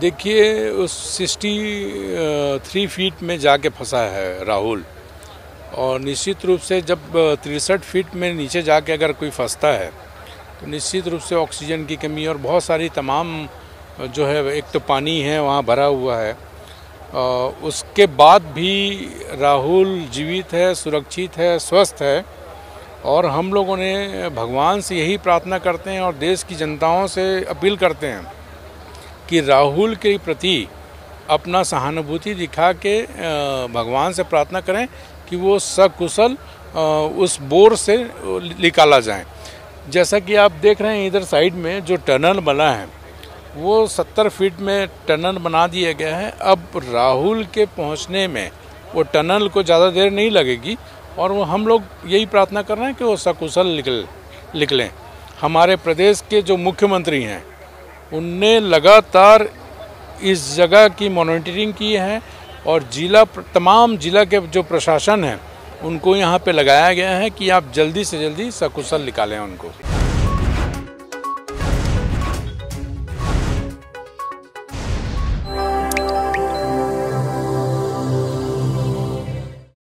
देखिए उस 63 फीट में जाके फंसा है राहुल, और निश्चित रूप से जब 63 फीट में नीचे जाके अगर कोई फंसता है तो निश्चित रूप से ऑक्सीजन की कमी और बहुत सारी तमाम जो है, एक तो पानी है वहाँ भरा हुआ है। उसके बाद भी राहुल जीवित है, सुरक्षित है, स्वस्थ है, और हम लोगों ने भगवान से यही प्रार्थना करते हैं और देश की जनताओं से अपील करते हैं कि राहुल के प्रति अपना सहानुभूति दिखा के भगवान से प्रार्थना करें कि वो सकुशल उस बोर से निकाला जाए। जैसा कि आप देख रहे हैं इधर साइड में जो टनल बना है वो 70 फीट में टनल बना दिया गया है। अब राहुल के पहुंचने में वो टनल को ज़्यादा देर नहीं लगेगी, और वो हम लोग यही प्रार्थना कर रहे हैं कि वो सकुशल निकलें। हमारे प्रदेश के जो मुख्यमंत्री हैं उनने लगातार इस जगह की मॉनिटरिंग की है, और तमाम जिला के जो प्रशासन है उनको यहाँ पे लगाया गया है कि आप जल्दी से जल्दी सकुशल निकालें उनको।